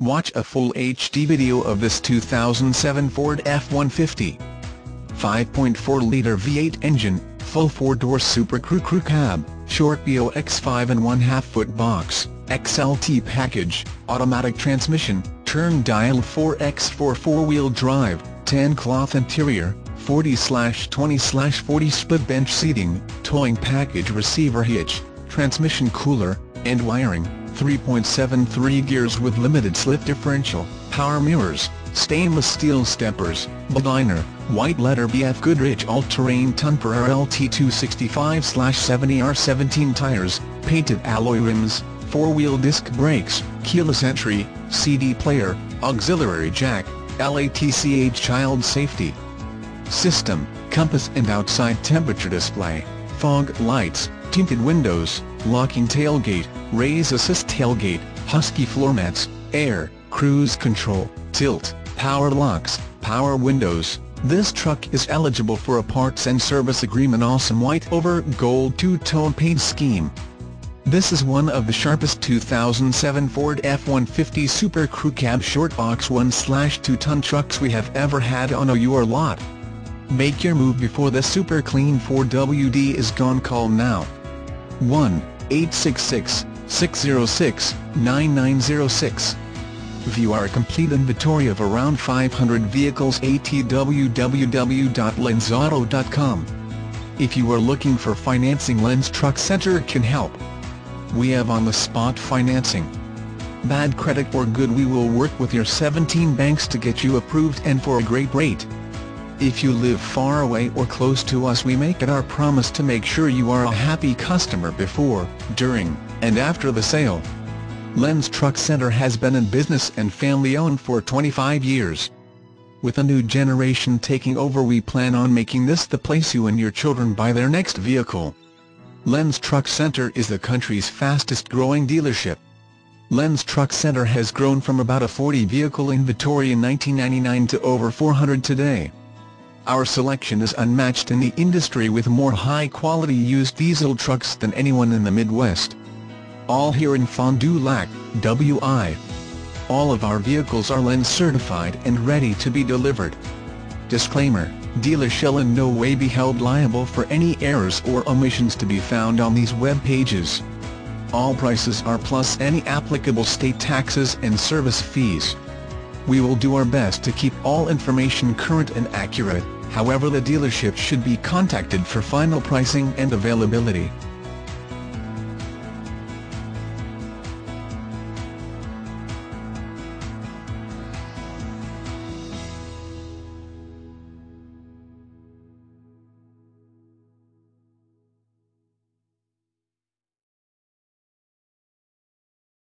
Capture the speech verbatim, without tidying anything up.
Watch a full H D video of this two thousand seven Ford F one fifty. five point four liter V eight engine, full four-door Super Crew Crew Cab, short box five and one half foot box, X L T package, automatic transmission, turn dial four by four four-wheel drive, tan cloth interior, forty by twenty by forty split bench seating, towing package receiver hitch, transmission cooler, and wiring, three point seven three gears with limited slip differential, power mirrors, stainless steel steppers, bed liner, white letter B F Goodrich all-terrain Tunparer L T two sixty-five seventy R seventeen tires, painted alloy rims, four-wheel disc brakes, keyless entry, C D player, auxiliary jack, LATCH child safety system, compass and outside temperature display, fog lights, tinted windows, locking tailgate, raise assist tailgate, husky floor mats, air, cruise control, tilt, power locks, power windows. This truck is eligible for a parts and service agreement. Awesome white over gold two-tone paint scheme. This is one of the sharpest two thousand seven Ford F one fifty Super Crew Cab short box one by two ton trucks we have ever had on your lot. Make your move before the super clean four W D is gone. Call now. one eight six six, six zero six, nine nine zero six. View our complete inventory of around five hundred vehicles at w w w dot lenz auto dot com. If you are looking for financing, Lenz Truck Center can help. We have on-the-spot financing. Bad credit or good, we will work with your seventeen banks to get you approved and for a great rate. If you live far away or close to us, we make it our promise to make sure you are a happy customer before, during, and after the sale. Lenz Truck Center has been in business and family-owned for twenty-five years. With a new generation taking over, we plan on making this the place you and your children buy their next vehicle. Lenz Truck Center is the country's fastest-growing dealership. Lenz Truck Center has grown from about a forty vehicle inventory in nineteen ninety-nine to over four hundred today. Our selection is unmatched in the industry, with more high-quality used diesel trucks than anyone in the Midwest. All here in Fond du Lac, W I All of our vehicles are LEN certified and ready to be delivered. Disclaimer: dealers shall in no way be held liable for any errors or omissions to be found on these web pages. All prices are plus any applicable state taxes and service fees. We will do our best to keep all information current and accurate. However, the dealership should be contacted for final pricing and availability.